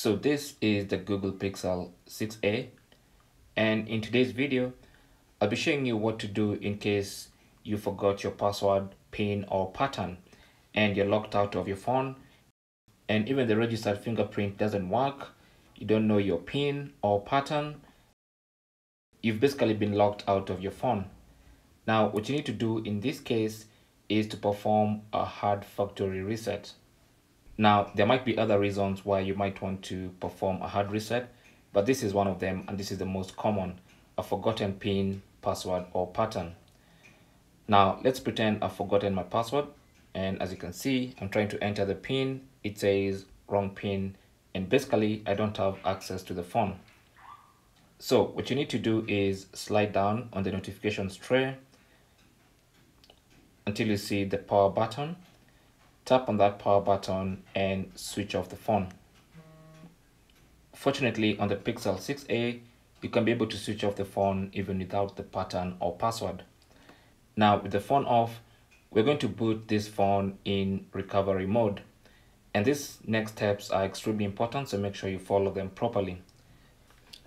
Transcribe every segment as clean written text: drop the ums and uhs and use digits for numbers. So this is the Google Pixel 6a, and in today's video I'll be showing you what to do in case you forgot your password, PIN or pattern and you're locked out of your phone, and even the registered fingerprint doesn't work. You don't know your PIN or pattern. You've basically been locked out of your phone. Now what you need to do in this case is to perform a hard factory reset. Now there might be other reasons why you might want to perform a hard reset, but this is one of them, and this is the most common: a forgotten PIN, password or pattern. Now let's pretend I've forgotten my password, and as you can see I'm trying to enter the PIN, it says wrong PIN, and basically I don't have access to the phone. So what you need to do is slide down on the notifications tray until you see the power button. Tap on that power button and switch off the phone. Fortunately, on the Pixel 6a, you can be able to switch off the phone even without the pattern or password. Now with the phone off, we're going to boot this phone in recovery mode. And these next steps are extremely important, so make sure you follow them properly.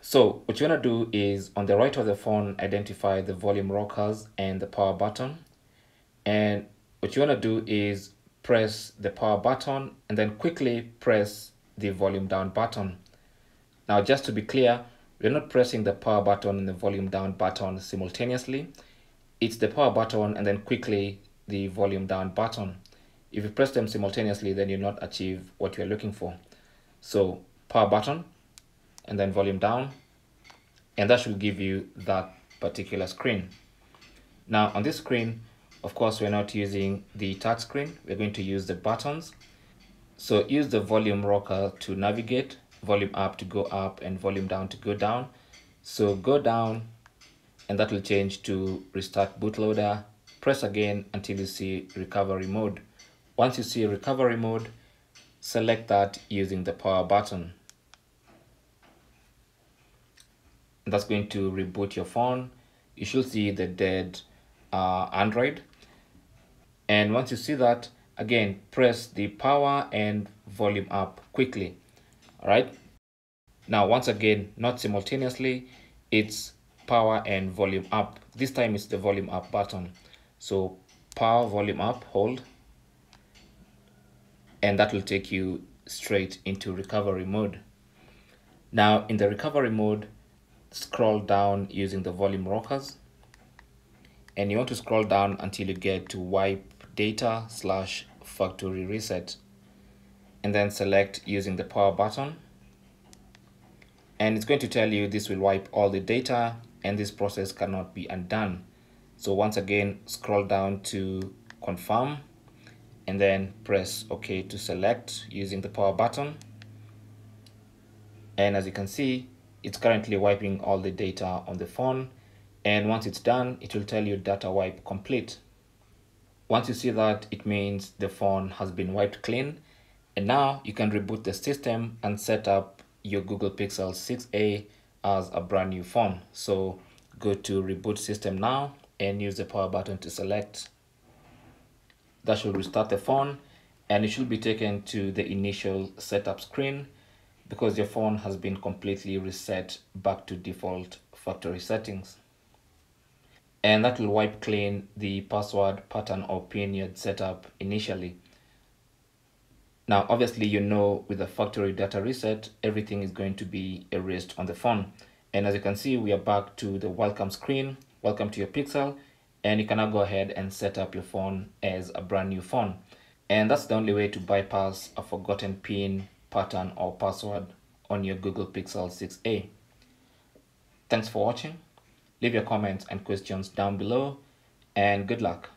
So what you want to do is, on the right of the phone, identify the volume rockers and the power button. And what you want to do is press the power button and then quickly press the volume down button. Now just to be clear, we're not pressing the power button and the volume down button simultaneously. It's the power button and then quickly the volume down button. If you press them simultaneously, then you'll not achieve what you're looking for. So power button and then volume down, and that should give you that particular screen. Now on this screen, of course, we're not using the touch screen, we're going to use the buttons. So use the volume rocker to navigate, volume up to go up and volume down to go down. So go down, and that will change to restart bootloader. Press again until you see recovery mode. Once you see recovery mode, select that using the power button. That's going to reboot your phone. You should see the dead Android, and once you see that, again press the power and volume up quickly. All right, now once again, not simultaneously, it's power and volume up. This time it's the volume up button. So power, volume up, hold, and that will take you straight into recovery mode. Now in the recovery mode, scroll down using the volume rockers, and you want to scroll down until you get to wipe data / factory reset, and then select using the power button, and it's going to tell you this will wipe all the data and this process cannot be undone. So once again, scroll down to confirm and then press OK to select using the power button, and as you can see, it's currently wiping all the data on the phone, and once it's done, it will tell you data wipe complete. Once you see that, it means the phone has been wiped clean, and now you can reboot the system and set up your Google Pixel 6a as a brand new phone. So go to reboot system now and use the power button to select. That should restart the phone, and it should be taken to the initial setup screen, because your phone has been completely reset back to default factory settings. And that will wipe clean the password, pattern or PIN you'd set up initially. Now obviously, you know, with the factory data reset, everything is going to be erased on the phone. And as you can see, we are back to the welcome screen, welcome to your Pixel, and you can now go ahead and set up your phone as a brand new phone. And that's the only way to bypass a forgotten PIN, pattern or password on your Google Pixel 6a. Thanks for watching. Leave your comments and questions down below, and good luck.